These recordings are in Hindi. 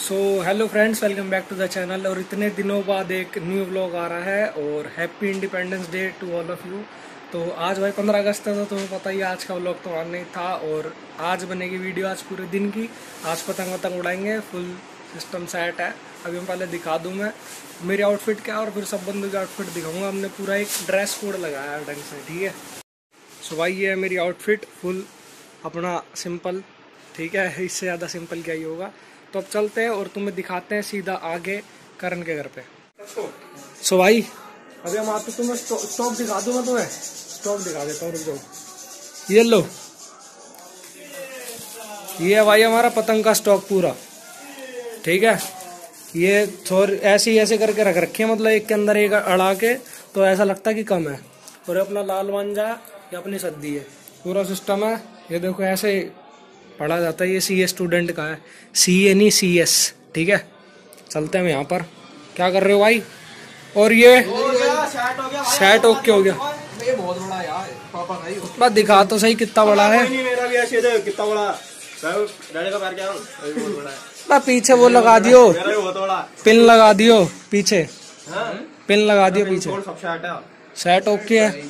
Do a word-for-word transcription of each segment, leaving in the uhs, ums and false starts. So hello friends, welcome back to the channel. और इतने दिनों बाद एक न्यू व्लॉग आ रहा है और happy Independence Day to all of you. तो आज भाई पंद्रह अगस्त था, तो तुम्हें पता ही आज का व्लॉग तो आना नहीं था। और आज बनेगी वीडियो आज पूरे दिन की। आज पतंग वतंग उड़ाएंगे, फुल सिस्टम सेट है। अभी हम पहले दिखा दूँ मैं मेरी आउटफिट क्या और फिर सब बंदों की आउटफिट दिखाऊँगा। हमने पूरा एक ड्रेस कोड लगाया है ढंग से, ठीक है। सो भाई ये है मेरी आउटफिट, फुल अपना सिंपल, ठीक है। इससे ज़्यादा सिंपल क्या ही होगा। तो अब चलते हैं और तुम्हें दिखाते हैं सीधा आगे करण के घर पे। सो भाई अभी हम आपको तुम्हें स्टॉक दिखा दूंगा, तुम्हें स्टॉक दिखा देता हूँ, रुक जाओ। ये लो, ये है भाई हमारा पतंग का स्टॉक पूरा, ठीक है। ये थोड़ी ऐसे ही ऐसे करके रख रखे, मतलब एक के अंदर एक अड़ा के, तो ऐसा लगता है कि कम है। और अपना लाल वांझा या अपनी सद्दी है, पूरा सिस्टम है। ये देखो ऐसे पढ़ा जाता है। ये सी ए स्टूडेंट का है, सी ए नहीं सी एस, ठीक है। चलते हैं हम यहाँ पर। क्या कर रहे हो भाई? और ये सेट ओके हो गया, बहुत बड़ा यार पापा भाई। बस दिखा तो सही कितना बड़ा है। कितना बड़ा है, पीछे वो लगा दियो, पिन लगा दियो पीछे, पिन लगा दियो पीछे। सेट ओके है,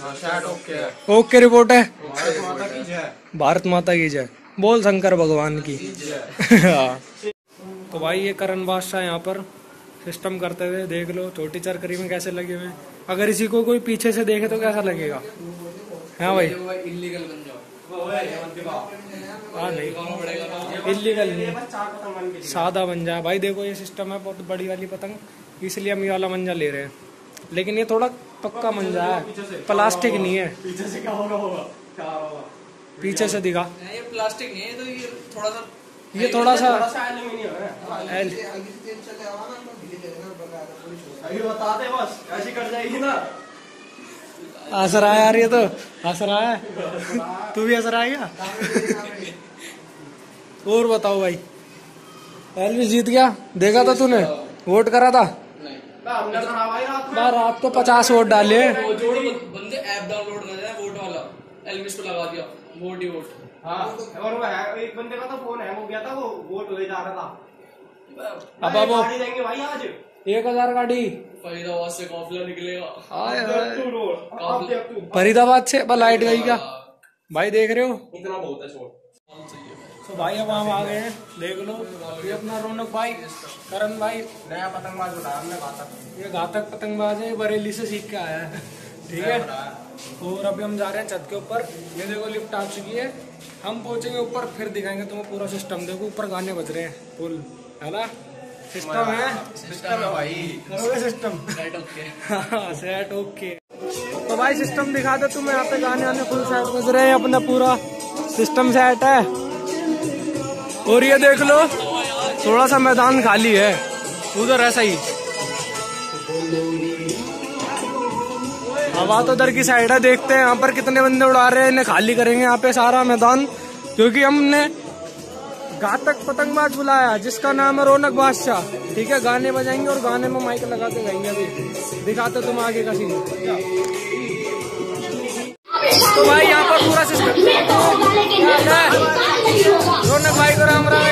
ओके रिपोर्ट है। भारत माता की जय, बोल शंकर भगवान की। तो भाई ये करण बादशाह यहाँ पर सिस्टम करते हुए, देख लो छोटी चरकरी में कैसे लगे हुए। अगर इसी को कोई पीछे से देखे तो कैसा लगेगा, है भाई? इलीगल बन जाओ, नहीं इलीगल नहीं, सादा बन जाए भाई। देखो ये सिस्टम है, बहुत बड़ी वाली पतंग, इसलिए हम ये वाला मंजा ले रहे हैं। लेकिन ये थोड़ा पक्का मंजा है, प्लास्टिक नहीं है। पीछे से क्या होगा? पीछे से दिखा, ये प्लास्टिक नहीं है, तो ये थोड़ा सा ये थोड़ा सा बताते बस, ऐसी कर जाएगी ना। असर आया यार, ये तो असर आया। तू भी असर आएगा। और बताओ भाई, एलवी जीत गया, देखा था तूने? वोट करा था? रात को पचास वोट डाले बंदे, ऐप डाउनलोड कर रहे हैं वोट वाला, एलवीस को लगा दिया वोट ही वोट। हाँ, और वो एक बंदे का तो फोन है, वो गया था, वो वोट ले जा रहा था। अब वो गाड़ी देंगे भाई आज, एक हजार गाड़ी फरीदाबाद से काफिला निकलेगा। फरीदाबाद से बस लाइट गई क्या भाई, देख रहे हो इतना बहुत है शोर। तो भाई अब हम आ गए हैं, देख लो ये अपना रौनक भाई, करण भाई, नया पतंगबाज बताया हमने, घातक। ये घातक पतंगबाज है, बरेली से सीख के आया है, ठीक है। और अभी हम जा रहे हैं छत के ऊपर। ये देखो लिफ्ट आ चुकी है, हम पहुंचेंगे ऊपर फिर दिखाएंगे तुम्हें पूरा सिस्टम। देखो ऊपर गाने बज रहे हैं, फुल है ना सिस्टम है, सिस्टम है भाई, सिस्टम सेट ओके, हाँ सेट ओके। तो भाई सिस्टम दिखा दो तुम्हें, यहाँ पे गाने वाने फुल सेट बज रहे हैं, अपना पूरा सिस्टम सेट है। और ये देख लो थोड़ा सा मैदान खाली है, उधर ऐसा ही हवा तो उधर की साइड है। देखते हैं यहाँ पर कितने बंदे उड़ा रहे हैं, इन्हें खाली करेंगे यहाँ पे सारा मैदान, क्योंकि हमने घातक पतंगबाज बुलाया जिसका नाम है रौनक बादशाह, ठीक है। गाने बजाएंगे और गाने में माइक लगा के गाएंगे। अभी दिखाते तुम आगे का सीन। तो भाई यहाँ पर पूरा सिस्टम रौनक भाई को राम राम,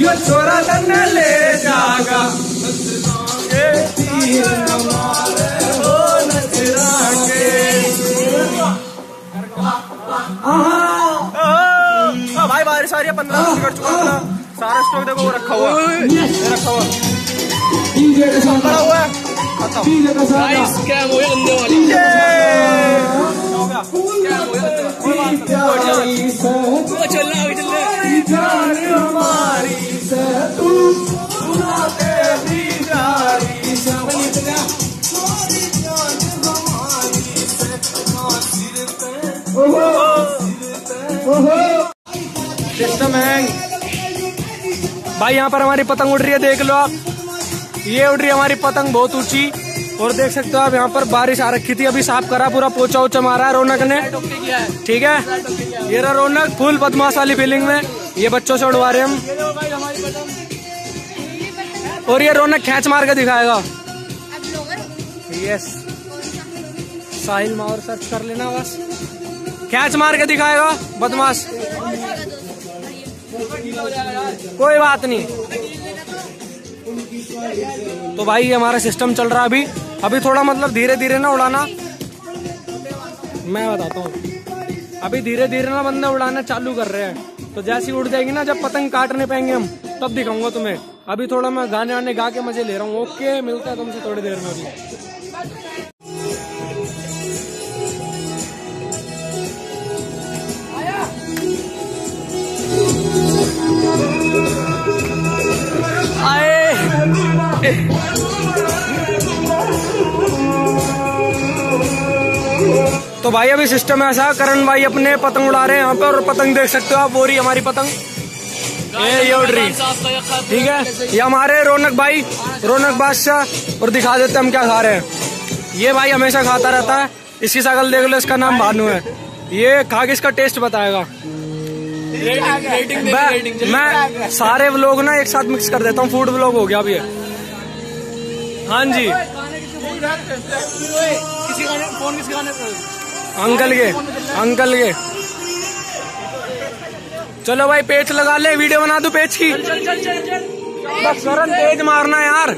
क्यों छोरा तन्ने ले जागा हो नजरा के। भाई बारिश आ रही है, पंद्रह मिनट कर चुका है, सारा स्टॉक देखो वो रखा हुआ रखा हुआ पड़ा हुआ है, खत्म। तू सुनाते दीदारी सब इतना थोड़ी जान हमारी से सिर पे ओहो सिर पे ओहो सिस्टम हैंग। भाई यहाँ पर हमारी पतंग उड़ रही है, देख लो आप, ये उड़ रही है हमारी पतंग बहुत ऊंची। और देख सकते हो आप यहाँ पर बारिश आ रखी थी, अभी साफ करा पूरा, पोछा ओछा मारा है रौनक ने, ठीक है। ये रहा रौनक फुल बदमाश वाली फीलिंग में, ये बच्चों से उड़वा रहे हम। और ये रौनक खैच मार के दिखाएगा, यस, साहिल माहोर सर्च कर लेना बस। कैच मार के दिखाएगा बदमाश, कोई बात नहीं। तो भाई हमारा सिस्टम चल रहा है अभी अभी थोड़ा मतलब धीरे धीरे ना उड़ाना, मैं बताता हूँ। अभी धीरे धीरे ना बंदा उड़ाना चालू कर रहे हैं, तो जैसी उड़ जाएगी ना, जब पतंग काटने पाएंगे हम तब दिखाऊंगा तुम्हें। अभी थोड़ा मैं गाने वाने गा के मजे ले रहा हूँ। ओके, मिलता है तुमसे थोड़ी देर में। अभी तो भाई अभी सिस्टम ऐसा है, करण भाई अपने पतंग उड़ा रहे हैं यहाँ पे, और पतंग देख सकते हो आप, वो रही हमारी पतंग, ये उड़ रही। ठीक है, ये हमारे रौनक भाई, रौनक बादशाह। और दिखा देते हम क्या खा रहे हैं। ये भाई हमेशा खाता रहता है, इसकी शकल देख लो, इसका नाम भानु है। ये खा के इसका टेस्ट बताएगा। रेटिंग, रेटिंग, रेटिंग, मैं सारे व्लॉग ना एक साथ मिक्स कर देता हूँ, फूड व्लॉग हो गया अभी। हाँ जी, अंकल के अंकल के चलो भाई पेच लगा ले, वीडियो बना दो पेच की। बस करण तेज मारना यार।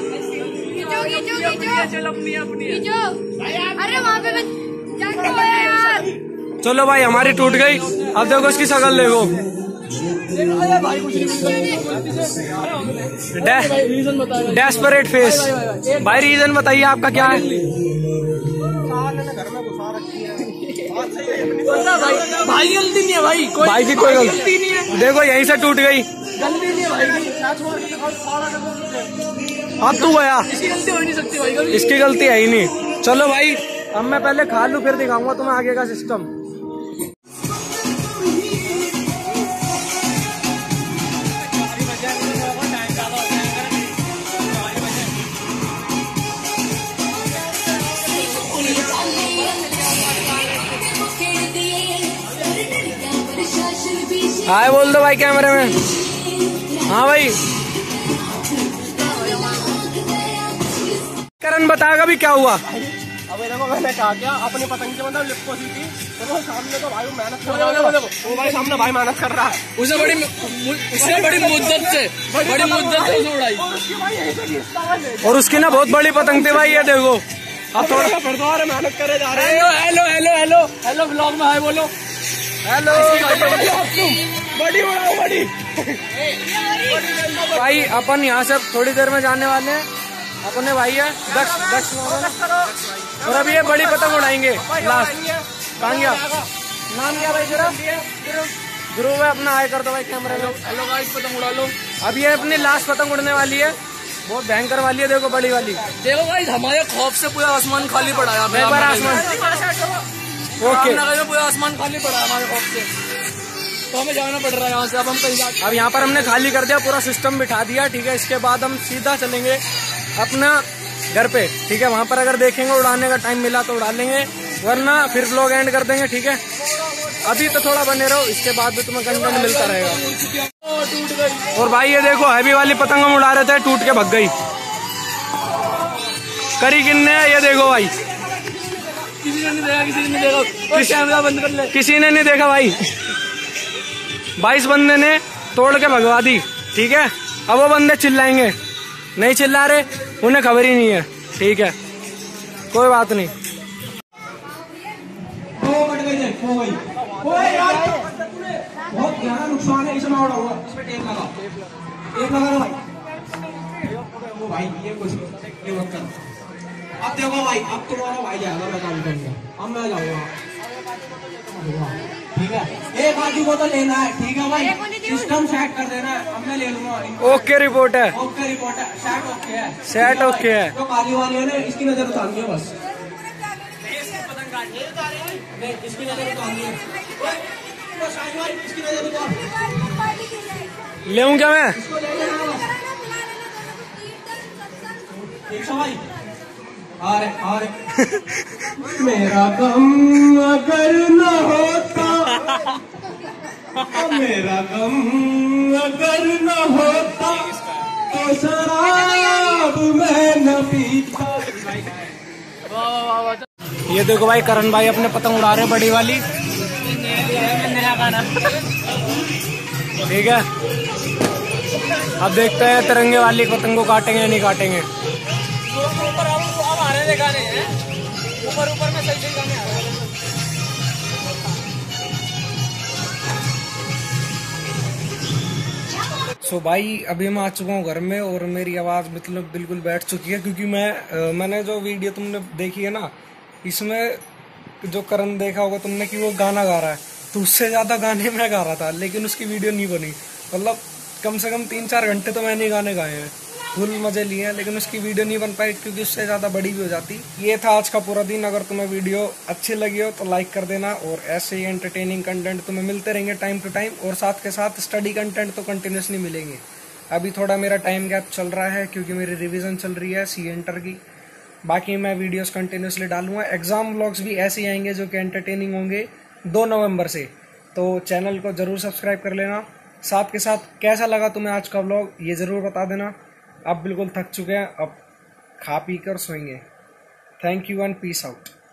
चलो भाई हमारी टूट गई, अब देखो इसकी शकल देखो। Desperate face. भाई रीजन बताइए आपका क्या है? भाई गलती नहीं है भाई, भाई की कोई गलती नहीं है। देखो यहीं से टूट गई, गलती नहीं है भाई। अब तू गया, इसकी गलती है ही नहीं। चलो भाई अब मैं पहले खा लूँ, फिर दिखाऊंगा तुम्हें आगे का सिस्टम। हाय बोल दो भाई कैमरे में। हाँ भाई, करण बताएगा भी क्या हुआ। अबे देखो मैंने कहा क्या, अपनी पतंग के मतलब लिपको सी थी, देखो सामने तो भाई मेहनत कर रहा है, वो भाई सामने भाई मेहनत कर रहा है, उसे बड़ी उसे बड़ी मुद्दत से बड़ी मुद्दत से उड़ाई। और उसकी ना बहुत बड़ी पतंग थी भाई, ये देखो। अब थोड़ा फिर मेहनत करे जा रहे हैं। Hello hello hello hello blog में हाय बोलो। हेलो बड़ी उड़ाओ बड़ी। भाई अपन यहाँ से थोड़ी देर में जाने वाले हैं, अपने भाई है दस दस और अब ये बड़ी पतंग उड़ाएंगे लास्ट। कहाँ गया, नाम क्या भाई जरा? ध्रुव है अपना, आय कर दो भाई कैमरे में। हेलो गाइस, पतंग उड़ा लो। अब ये अपनी लास्ट पतंग उड़ने वाली है, बहुत भयंकर वाली है, देखो बड़ी वाली। देखो भाई हमारे खौफ से पूरा आसमान खाली पड़ा है, आसमान ओके, पूरा आसमान खाली पड़ा है हमारे खौफ से, तो हमें जाना पड़ रहा है यहाँ से। अब हम कहीं जाते हैं, अब यहाँ पर हमने खाली कर दिया, पूरा सिस्टम बिठा दिया। ठीक है, इसके बाद हम सीधा चलेंगे अपना घर पे। ठीक है, वहाँ पर अगर देखेंगे उड़ाने का टाइम मिला तो उड़ा लेंगे, वरना फिर व्लॉग एंड कर देंगे। ठीक है, अभी तो थोड़ा बने रहो, इसके बाद भी तुम्हें कंटेंट मिलता रहेगा। और भाई ये देखो हैवी वाली पतंग हम उड़ा रहे थे, टूट के भग गई। करी किन्ने, ये देखो भाई, किसी ने नहीं देखा, किसी ने नहीं देखा, कैमरा बंद कर ले। किसी ने नहीं देखा भाई, बाईस बंदे ने तोड़ के भगवा दी। ठीक है, अब वो बंदे चिल्लाएंगे, नहीं चिल्ला रहे, उन्हें खबर ही नहीं है। ठीक है, कोई बात नहीं। बहुत ज्यादा नुकसान है, इसमें उड़ा हुआ, इसमें टेप लगा, टेप लगा भाई, भाई ये कुछ कर। अब देखो भाई, अब तुम्हारा भाई जाएगा, मैं काम करूंगा, अब मैं जाऊंगा। ठीक है, एक बाजू को तो लेना है। ठीक है भाई, सिस्टम सेट कर देना है, अब मैं ले लूंगा। ओके रिपोर्ट है, ओके रिपोर्ट है, सेट ओके है, सेट ओके है। जो काली वाली है ना, इसकी नजर उतारनी है बस, इसकी नजर उतारनी है। ले लूं क्या मैं? भाई आरे, आरे। मेरा गम अगर न होता, मेरा गम अगर न होता, तो शराब मैं न पीता। ये देखो भाई, करण भाई अपने पतंग उड़ा रहे हैं बड़ी वाली। ठीक है, अब देखते हैं तिरंगे वाली पतंग को काटेंगे या नहीं काटेंगे। ऊपर अब आ रहे हैं, ऊपर ऊपर में सही सही आ रहा है। सो so, भाई अभी मैं आ चुका हूँ घर में और मेरी आवाज़ मतलब बिल्कुल बैठ चुकी है, क्योंकि मैं मैंने जो वीडियो तुमने देखी है ना, इसमें जो करण देखा होगा तुमने कि वो गाना गा रहा है, तो उससे ज़्यादा गाने मैं गा रहा था, लेकिन उसकी वीडियो नहीं बनी। मतलब कम से कम तीन चार घंटे तो मैंने गाने गाए हैं, फुल मज़े लिए हैं, लेकिन उसकी वीडियो नहीं बन पाई क्योंकि उससे ज़्यादा बड़ी भी हो जाती। ये था आज का पूरा दिन। अगर तुम्हें वीडियो अच्छी लगी हो तो लाइक कर देना, और ऐसे ही एंटरटेनिंग कंटेंट तुम्हें मिलते रहेंगे टाइम टू टाइम, और साथ के साथ स्टडी कंटेंट तो कंटिन्यूसली मिलेंगे। अभी थोड़ा मेरा टाइम गैप चल रहा है क्योंकि मेरी रिविज़न चल रही है सी ए इंटर की। बाकी मैं वीडियोस कंटिन्यूसली डालूंगा, एग्ज़ाम व्लॉग्स भी ऐसे ही आएंगे जो कि एंटरटेनिंग होंगे दो नवंबर से। तो चैनल को ज़रूर सब्सक्राइब कर लेना। साथ के साथ कैसा लगा तुम्हें आज का व्लॉग ये ज़रूर बता देना। अब बिल्कुल थक चुके हैं, अब खा पी कर सोएंगे। Thank you and peace out.